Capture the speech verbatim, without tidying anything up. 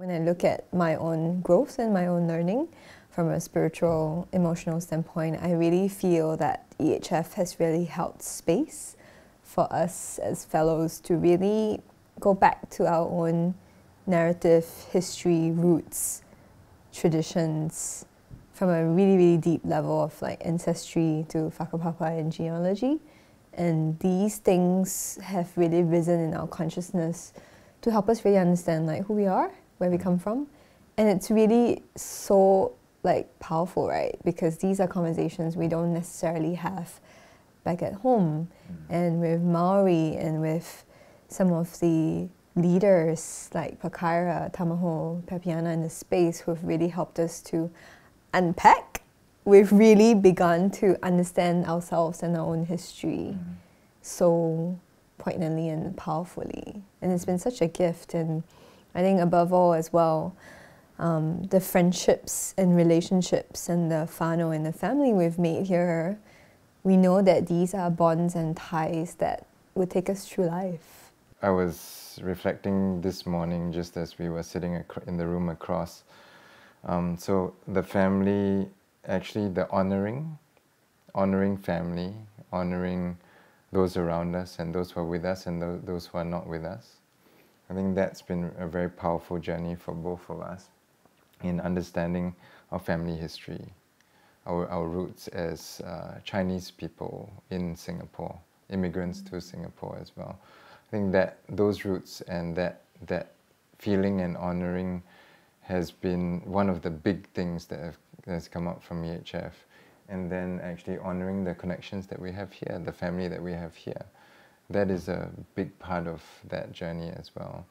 When I look at my own growth and my own learning from a spiritual, emotional standpoint, I really feel that E H F has really held space for us as fellows to really go back to our own narrative, history, roots, traditions, from a really, really deep level of like ancestry to whakapapa and genealogy. And these things have really risen in our consciousness to help us really understand like who we are, where we come from. And it's really so like powerful, right? Because these are conversations we don't necessarily have back at home. And with Maori and with some of the leaders like Pakaira, Tamaho, Papiana in the space who have really helped us to unpack, we've really begun to understand ourselves and our own history mm-hmm. so poignantly and powerfully. And it's been such a gift. And I think above all as well, um, the friendships and relationships and the whānau and the family we've made here, we know that these are bonds and ties that will take us through life. I was reflecting this morning just as we were sitting in the room across. Um, so the family, actually the honouring, honouring family, honouring those around us and those who are with us and th those who are not with us. I think that's been a very powerful journey for both of us in understanding our family history, our, our roots as uh, Chinese people in Singapore, immigrants to Singapore as well. I think that those roots and that, that feeling and honouring has been one of the big things that have, that's come up from E H F. And then actually honouring the connections that we have here, the family that we have here. That is a big part of that journey as well.